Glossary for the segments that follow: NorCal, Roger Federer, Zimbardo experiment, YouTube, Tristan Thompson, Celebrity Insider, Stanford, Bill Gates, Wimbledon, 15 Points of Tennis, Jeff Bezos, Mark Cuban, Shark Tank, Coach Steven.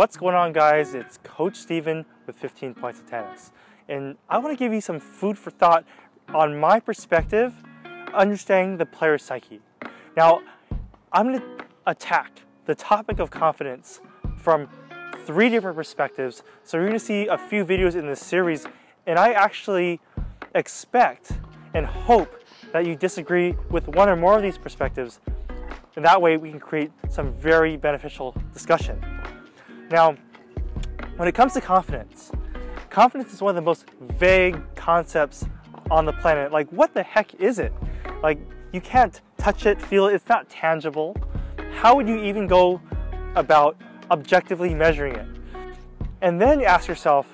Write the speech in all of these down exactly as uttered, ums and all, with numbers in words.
What's going on, guys? It's Coach Steven with fifteen Points of Tennis. And I want to give you some food for thought on my perspective, understanding the player's psyche. Now, I'm going to attack the topic of confidence from three different perspectives. So you're going to see a few videos in this series, and I actually expect and hope that you disagree with one or more of these perspectives. And that way we can create some very beneficial discussion. Now, when it comes to confidence, confidence is one of the most vague concepts on the planet. Like, what the heck is it? Like, you can't touch it, feel it, it's not tangible. How would you even go about objectively measuring it? And then ask yourself,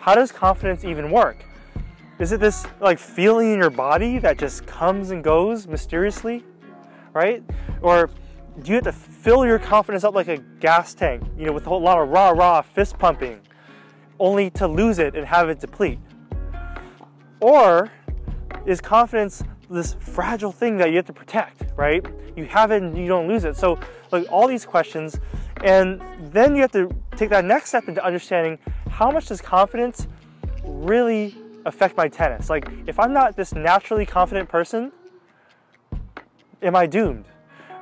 how does confidence even work? Is it this like feeling in your body that just comes and goes mysteriously, right? Or do you have to fill your confidence up like a gas tank, you know, with a whole lot of rah-rah fist pumping, only to lose it and have it deplete? Or is confidence this fragile thing that you have to protect, right? You have it and you don't lose it. So, like, all these questions, and then you have to take that next step into understanding how much does confidence really affect my tennis? Like, if I'm not this naturally confident person, am I doomed?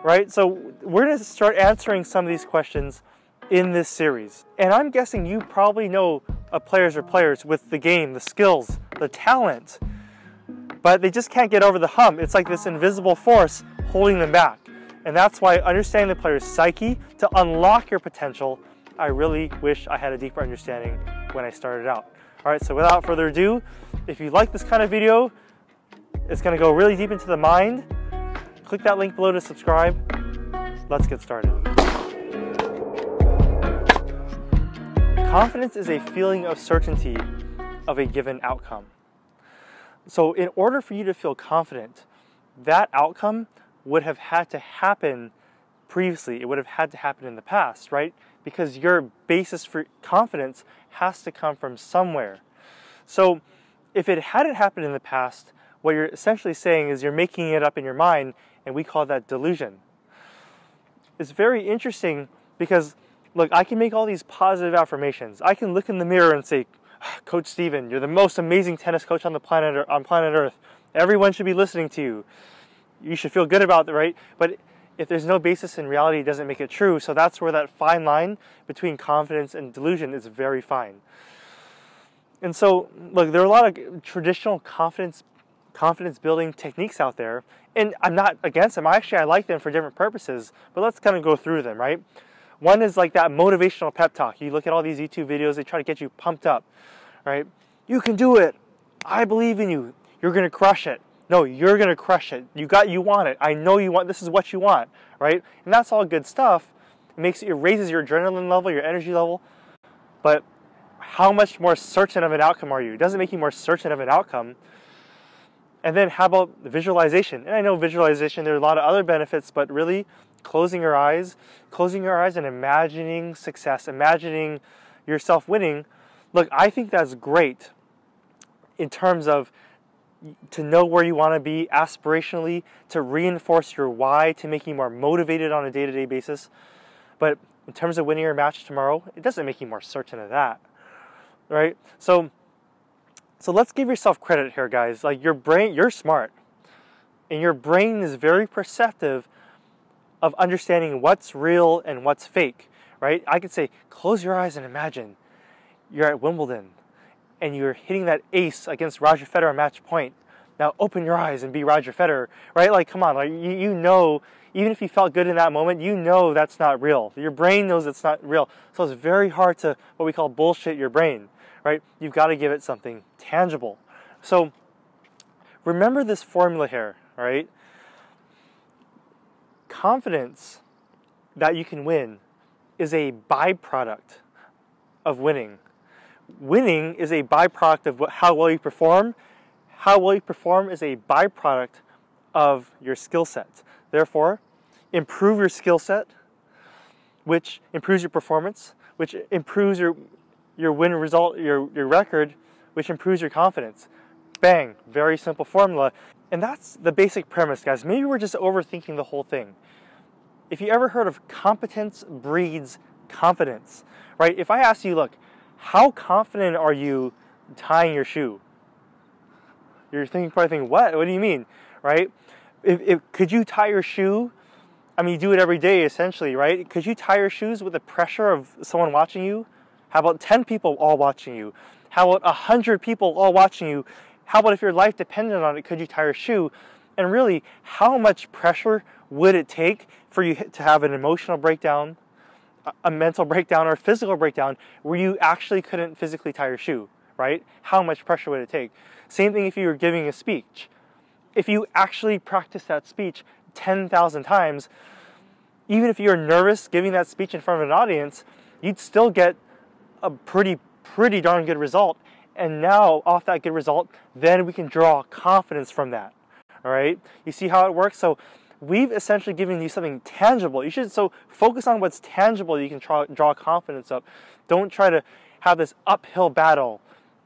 Right? So we're going to start answering some of these questions in this series. And I'm guessing you probably know a players or players with the game, the skills, the talent, but they just can't get over the hump. It's like this invisible force holding them back. And that's why understanding the player's psyche to unlock your potential, I really wish I had a deeper understanding when I started out. All right, so without further ado, if you like this kind of video, it's going to go really deep into the mind. Click that link below to subscribe. Let's get started. Confidence is a feeling of certainty of a given outcome. So in order for you to feel confident, that outcome would have had to happen previously. It would have had to happen in the past, right? Because your basis for confidence has to come from somewhere. So if it hadn't happened in the past, what you're essentially saying is you're making it up in your mind, and we call that delusion. It's very interesting because, look, I can make all these positive affirmations. I can look in the mirror and say, Coach Steven, you're the most amazing tennis coach on the planet or on planet Earth. Everyone should be listening to you. You should feel good about it, right? But if there's no basis in reality, it doesn't make it true. So that's where that fine line between confidence and delusion is very fine. And so, look, there are a lot of traditional confidence confidence building techniques out there, and I'm not against them. Actually, I like them for different purposes, but let's kind of go through them, right? One is like that motivational pep talk. You look at all these YouTube videos, they try to get you pumped up, right? You can do it. I believe in you. You're going to crush it. No, you're going to crush it. You got, you want it. I know you want, this is what you want, right? And that's all good stuff. It makes, it raises your adrenaline level, your energy level, but how much more certain of an outcome are you? It doesn't make you more certain of an outcome. And then how about visualization? And I know visualization, there are a lot of other benefits, but really closing your eyes, closing your eyes and imagining success, imagining yourself winning. Look, I think that's great in terms of to know where you want to be aspirationally, to reinforce your why, to make you more motivated on a day-to-day basis. But in terms of winning your match tomorrow, it doesn't make you more certain of that, right? So So let's give yourself credit here, guys. Like, your brain, you're smart. And your brain is very perceptive of understanding what's real and what's fake, right? I could say, close your eyes and imagine you're at Wimbledon and you're hitting that ace against Roger Federer match point. Now open your eyes and be Roger Federer, right? Like, come on, like, you, you know, even if you felt good in that moment, you know that's not real. Your brain knows it's not real. So it's very hard to, what we call, bullshit your brain. Right? You've got to give it something tangible. So remember this formula here, right? Confidence that you can win is a byproduct of winning. Winning is a byproduct of how well you perform. How well you perform is a byproduct of your skill set. Therefore, improve your skill set, which improves your performance, which improves your your win result, your, your record, which improves your confidence. Bang, very simple formula. And that's the basic premise, guys. Maybe we're just overthinking the whole thing. If you ever heard of competence breeds confidence, right? If I ask you, look, how confident are you tying your shoe? You're thinking, probably thinking, what? What do you mean, right? If, if, could you tie your shoe? I mean, you do it every day, essentially, right? Could you tie your shoes with the pressure of someone watching you? How about ten people all watching you? How about one hundred people all watching you? How about if your life depended on it, could you tie your shoe? And really, how much pressure would it take for you to have an emotional breakdown, a mental breakdown, or a physical breakdown where you actually couldn't physically tie your shoe, right? How much pressure would it take? Same thing if you were giving a speech. If you actually practice that speech ten thousand times, even if you're nervous giving that speech in front of an audience, you'd still get a pretty, pretty darn good result. And now, off that good result, then we can draw confidence from that. All right? You see how it works? So we've essentially given you something tangible. You should, so focus on what's tangible you can try, draw confidence up. Don't try to have this uphill battle.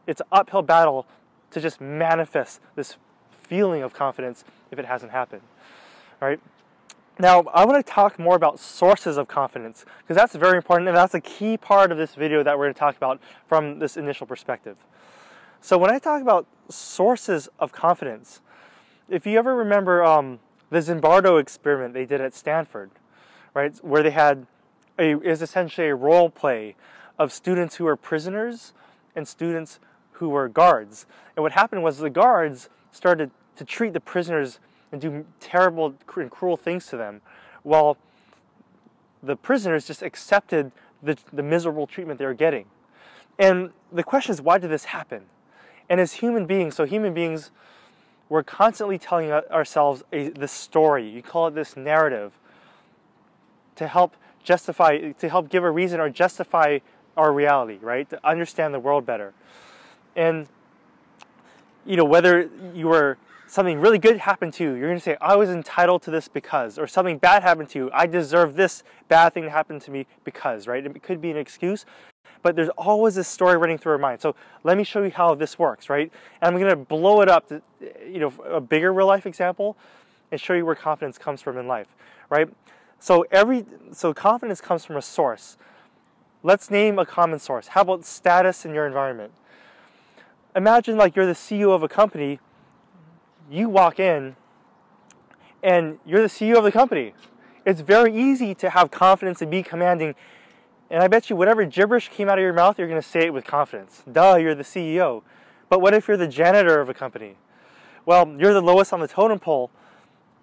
It's an uphill battle to just manifest this feeling of confidence if it hasn't happened. All right? Now, I want to talk more about sources of confidence, because that's very important, and that's a key part of this video that we're going to talk about from this initial perspective. So when I talk about sources of confidence, if you ever remember um, the Zimbardo experiment they did at Stanford, right, where they had a, it was essentially a role play of students who were prisoners and students who were guards. And what happened was the guards started to treat the prisoners and do terrible and cruel things to them, while the prisoners just accepted the, the miserable treatment they were getting. And the question is, why did this happen? And as human beings, so human beings, we're constantly telling ourselves a, this story, you call it this narrative, to help justify, to help give a reason or justify our reality, right? To understand the world better. And, you know, whether you were something really good happened to you, you're going to say, I was entitled to this because, or something bad happened to you, I deserve this bad thing to happen to me because, right? It could be an excuse, but there's always this story running through our mind. So let me show you how this works, right? And I'm going to blow it up to, you know, a bigger real life example and show you where confidence comes from in life, right? So every, so confidence comes from a source. Let's name a common source. How about status in your environment? Imagine like you're the C E O of a company. You walk in and you're the C E O of the company. It's very easy to have confidence and be commanding. And I bet you whatever gibberish came out of your mouth, you're going to say it with confidence. Duh, you're the C E O. But what if you're the janitor of a company? Well, you're the lowest on the totem pole.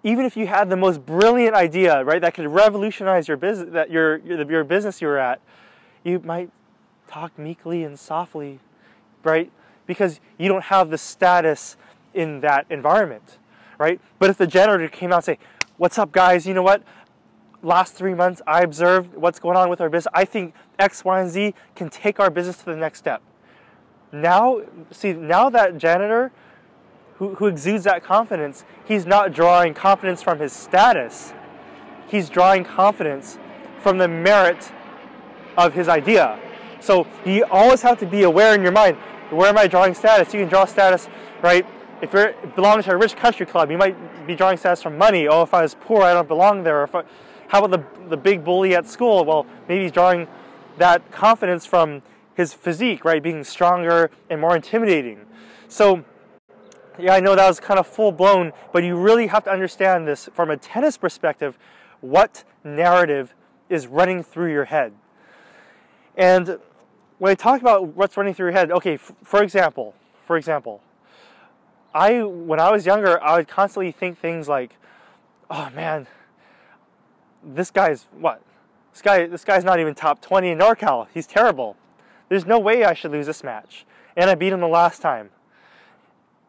Even if you had the most brilliant idea, right, that could revolutionize your business, that your, your, your business you were at, you might talk meekly and softly, right? Because you don't have the status in that environment, right? But if the janitor came out and say, what's up guys, you know what? Last three months I observed what's going on with our business. I think X, Y, and Z can take our business to the next step. Now, see, now that janitor who, who exudes that confidence, he's not drawing confidence from his status. He's drawing confidence from the merit of his idea. So you always have to be aware in your mind, where am I drawing status? You can draw status, right? If you belong to a rich country club, you might be drawing status from money. Oh, if I was poor, I don't belong there. Or if I, how about the, the big bully at school? Well, maybe he's drawing that confidence from his physique, right? Being stronger and more intimidating. So, yeah, I know that was kind of full-blown, but you really have to understand this from a tennis perspective, what narrative is running through your head. And when I talk about what's running through your head, okay, f for example, for example, I, when I was younger, I would constantly think things like, oh man, this guy's, what? This guy, this guy's not even top twenty in NorCal. He's terrible. There's no way I should lose this match. And I beat him the last time.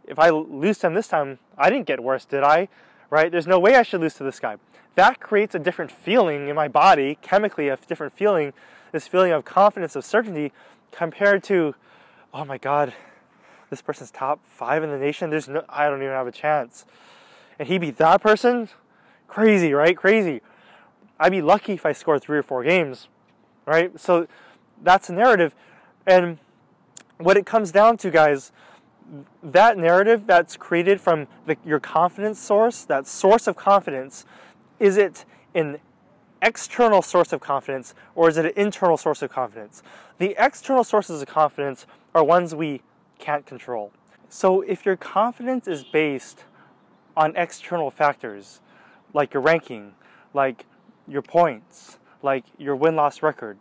If I lose to him this time, I didn't get worse, did I? Right? There's no way I should lose to this guy. That creates a different feeling in my body, chemically a different feeling, this feeling of confidence, of certainty, compared to, oh my God, this person's top five in the nation. There's no, I don't even have a chance. And he beat that person? Crazy, right? Crazy. I'd be lucky if I scored three or four games, right? So that's a narrative. And what it comes down to, guys, that narrative that's created from the, your confidence source, that source of confidence, is it an external source of confidence or is it an internal source of confidence? The external sources of confidence are ones we can't control. So if your confidence is based on external factors, like your ranking, like your points, like your win-loss record,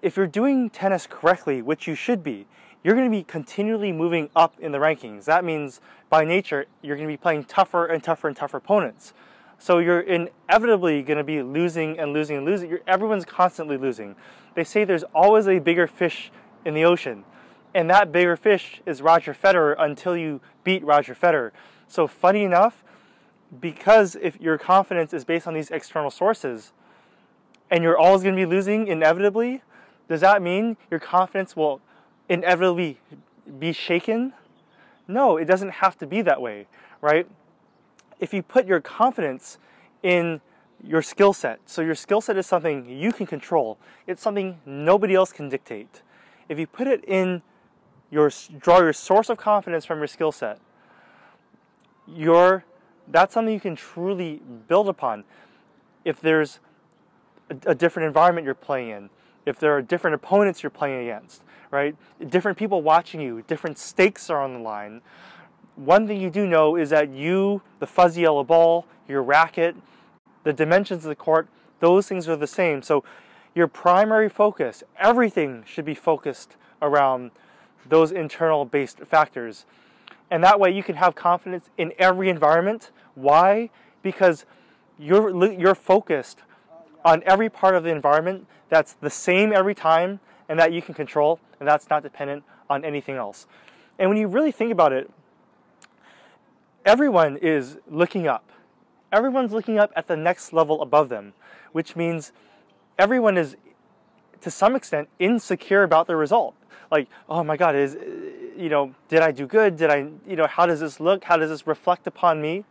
if you're doing tennis correctly, which you should be, you're going to be continually moving up in the rankings. That means, by nature, you're going to be playing tougher and tougher and tougher opponents. So you're inevitably going to be losing and losing and losing. You're, everyone's constantly losing. They say there's always a bigger fish in the ocean, and that bigger fish is Roger Federer until you beat Roger Federer. So funny enough, because if your confidence is based on these external sources, and you're always going to be losing inevitably, does that mean your confidence will inevitably be shaken? No, it doesn't have to be that way, right? If you put your confidence in your skill set, so your skill set is something you can control, it's something nobody else can dictate. If you put it in your, draw your source of confidence from your skill set, your, that's something you can truly build upon. If there's a, a different environment you're playing in, if there are different opponents you're playing against, right? Different people watching you, different stakes are on the line. One thing you do know is that you, the fuzzy yellow ball, your racket, the dimensions of the court, those things are the same. So your primary focus, everything should be focused around those internal based factors. And that way you can have confidence in every environment. Why? Because you're, you're focused on every part of the environment that's the same every time and that you can control, and that's not dependent on anything else. And when you really think about it, everyone is looking up. Everyone's looking up at the next level above them, which means everyone is, to some extent, insecure about their result. Like, oh my God, is, you know, did I do good? Did I, you know, how does this look? How does this reflect upon me,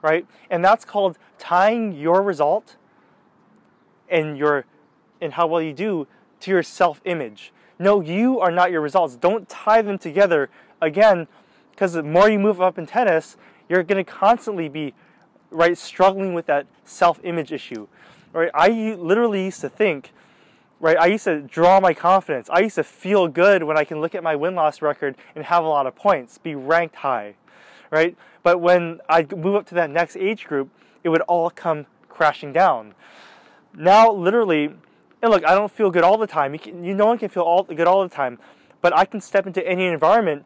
right? And that's called tying your result and your, and how well you do to your self-image. No, you are not your results. Don't tie them together again, because the more you move up in tennis, you're going to constantly be, right, struggling with that self-image issue. Right? I literally used to think, right, I used to draw my confidence. I used to feel good when I can look at my win-loss record and have a lot of points, be ranked high, right? But when I move up to that next age group, it would all come crashing down. Now, literally, and look, I don't feel good all the time. You, can, you no one can feel all, good all the time, but I can step into any environment,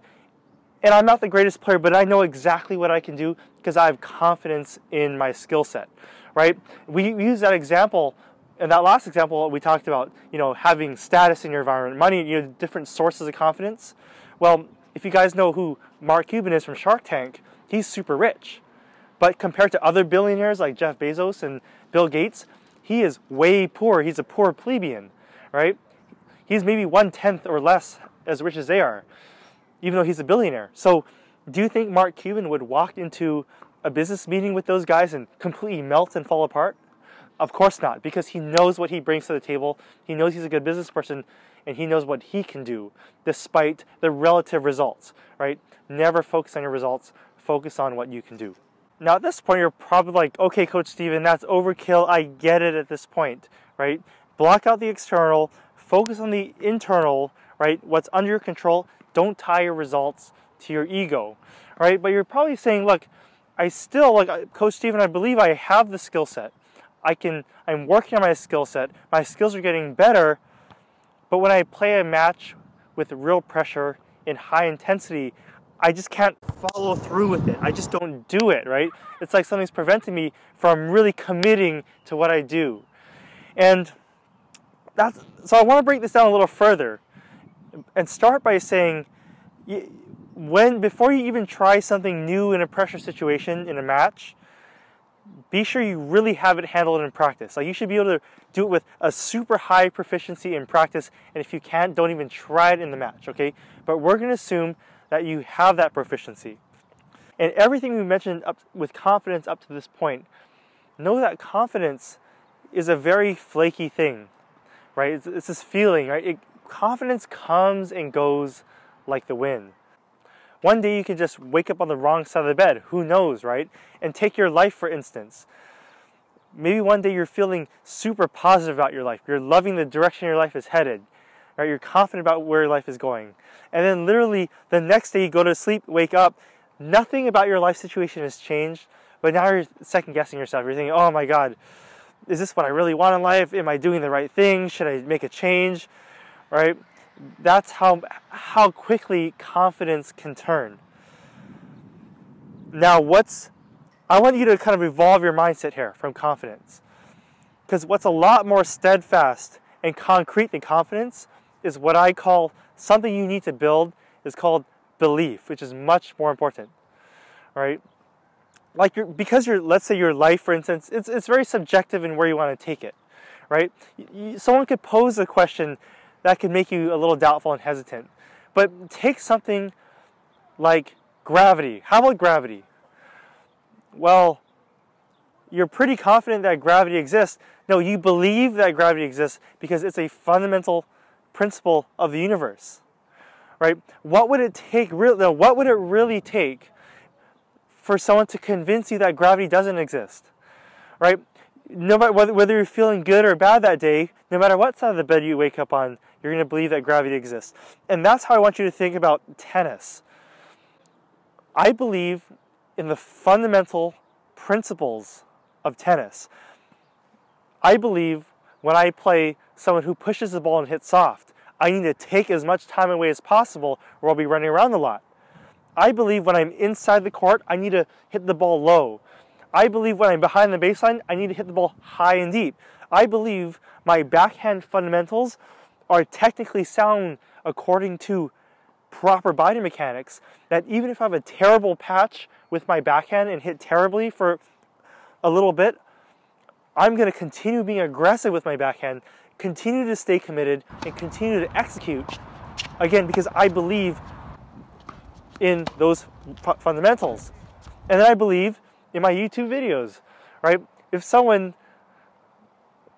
and I'm not the greatest player, but I know exactly what I can do because I have confidence in my skill set, right? We, we use that example, and that last example we talked about, you know, having status in your environment, money, you know, different sources of confidence. Well, if you guys know who Mark Cuban is from Shark Tank, he's super rich, but compared to other billionaires like Jeff Bezos and Bill Gates, he is way poor. He's a poor plebeian, right? He's maybe one-tenth or less as rich as they are, even though he's a billionaire. So do you think Mark Cuban would walk into a business meeting with those guys and completely melt and fall apart? Of course not, because he knows what he brings to the table. He knows he's a good business person, and he knows what he can do despite the relative results, right? Never focus on your results. Focus on what you can do. Now, at this point, you're probably like, okay, Coach Steven, that's overkill. I get it at this point, right? Block out the external, focus on the internal, right? What's under your control. Don't tie your results to your ego, right? But you're probably saying, look, I still, like, Coach Steven, I believe I have the skill set. I can, I'm working on my skill set. My skills are getting better. But when I play a match with real pressure and high intensity, I just can't follow through with it. I just don't do it, right? It's like something's preventing me from really committing to what I do. And that's, so I want to break this down a little further and start by saying, when, before you even try something new in a pressure situation in a match, be sure you really have it handled in practice. Like, you should be able to do it with a super high proficiency in practice, and if you can't, don't even try it in the match, okay? But we're going to assume that you have that proficiency. And everything we mentioned up with confidence up to this point, know that confidence is a very flaky thing, right? It's, it's this feeling, right? It, confidence comes and goes like the wind. One day you can just wake up on the wrong side of the bed, who knows, right? And take your life, for instance. Maybe one day you're feeling super positive about your life. You're loving the direction your life is headed. Right? You're confident about where your life is going. And then literally the next day you go to sleep, wake up, nothing about your life situation has changed, but now you're second-guessing yourself. You're thinking, oh my God, is this what I really want in life? Am I doing the right thing? Should I make a change? Right? That's how, how quickly confidence can turn. Now what's, I want you to kind of evolve your mindset here from confidence. Because what's a lot more steadfast and concrete than confidence is what I call, something you need to build is called belief, which is much more important, right? Like you're, because you're, let's say your life, for instance, it's, it's very subjective in where you want to take it, right? You, someone could pose a question that could make you a little doubtful and hesitant, but take something like gravity. How about gravity? Well, you're pretty confident that gravity exists. No, you believe that gravity exists because it's a fundamental principle of the universe, right? What would it take? Really, what would it really take for someone to convince you that gravity doesn't exist, right? No matter whether, whether you're feeling good or bad that day, no matter what side of the bed you wake up on, you're going to believe that gravity exists. And that's how I want you to think about tennis. I believe in the fundamental principles of tennis. I believe when I play someone who pushes the ball and hits soft, I need to take as much time away as possible or I'll be running around a lot. I believe when I'm inside the court, I need to hit the ball low. I believe when I'm behind the baseline, I need to hit the ball high and deep. I believe my backhand fundamentals are technically sound according to proper body mechanics, that even if I have a terrible patch with my backhand and hit terribly for a little bit, I'm going to continue being aggressive with my backhand, continue to stay committed, and continue to execute, again, because I believe in those fundamentals. And then I believe in my YouTube videos, right? If someone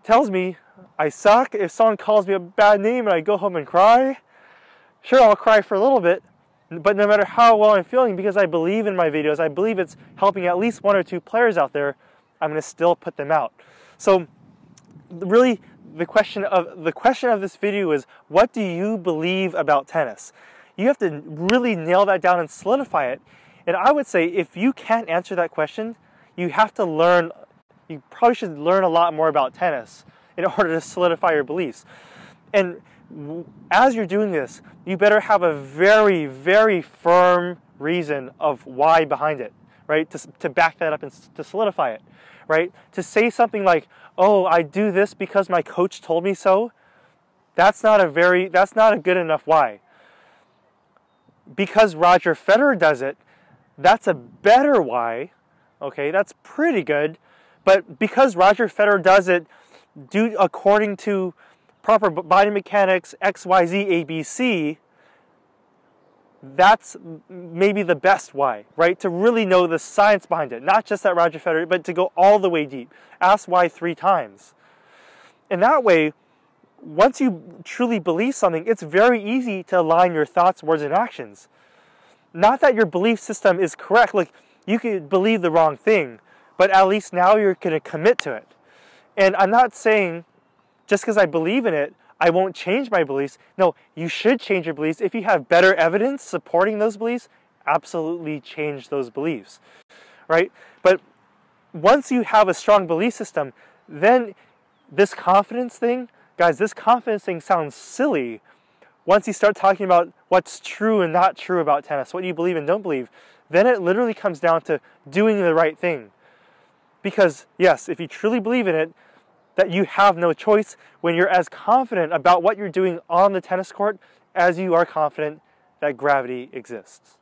tells me I suck, if someone calls me a bad name and I go home and cry, sure, I'll cry for a little bit, but no matter how well I'm feeling, because I believe in my videos, I believe it's helping at least one or two players out there, I'm going to still put them out. So really the question of the question of this video is, what do you believe about tennis? You have to really nail that down and solidify it. And I would say if you can't answer that question, you have to learn, you probably should learn a lot more about tennis in order to solidify your beliefs. And as you're doing this, you better have a very, very firm reason of why behind it, right? To, to back that up and to solidify it, right? To say something like, oh, I do this because my coach told me so, that's not a very, that's not a good enough why. Because Roger Federer does it, that's a better why, okay, that's pretty good, but because Roger Federer does it, do according to proper body mechanics, X Y Z A B C, that's maybe the best why, right? To really know the science behind it, not just that Roger Federer, but to go all the way deep. Ask why three times. And that way, once you truly believe something, it's very easy to align your thoughts, words, and actions. Not that your belief system is correct, like you could believe the wrong thing, but at least now you're going to commit to it. And I'm not saying just because I believe in it, I won't change my beliefs. No, you should change your beliefs. If you have better evidence supporting those beliefs, absolutely change those beliefs, right? But once you have a strong belief system, then this confidence thing, guys, this confidence thing sounds silly once you start talking about what's true and not true about tennis, what you believe and don't believe. Then it literally comes down to doing the right thing. Because yes, if you truly believe in it, that you have no choice, when you're as confident about what you're doing on the tennis court as you are confident that gravity exists.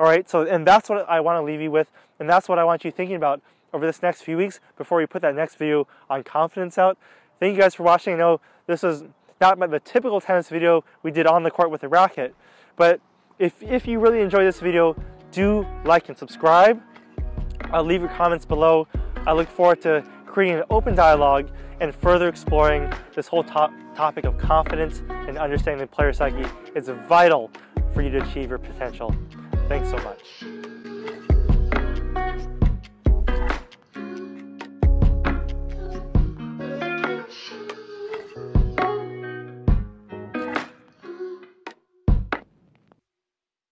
All right, so, and that's what I want to leave you with, and that's what I want you thinking about over this next few weeks before we put that next video on confidence out. Thank you guys for watching. I know this is not the typical tennis video we did on the court with a racket, but if, if you really enjoy this video, do like and subscribe. I'll leave your comments below. I look forward to creating an open dialogue and further exploring this whole top topic of confidence and understanding the player psyche. It's vital for you to achieve your potential. Thanks so much.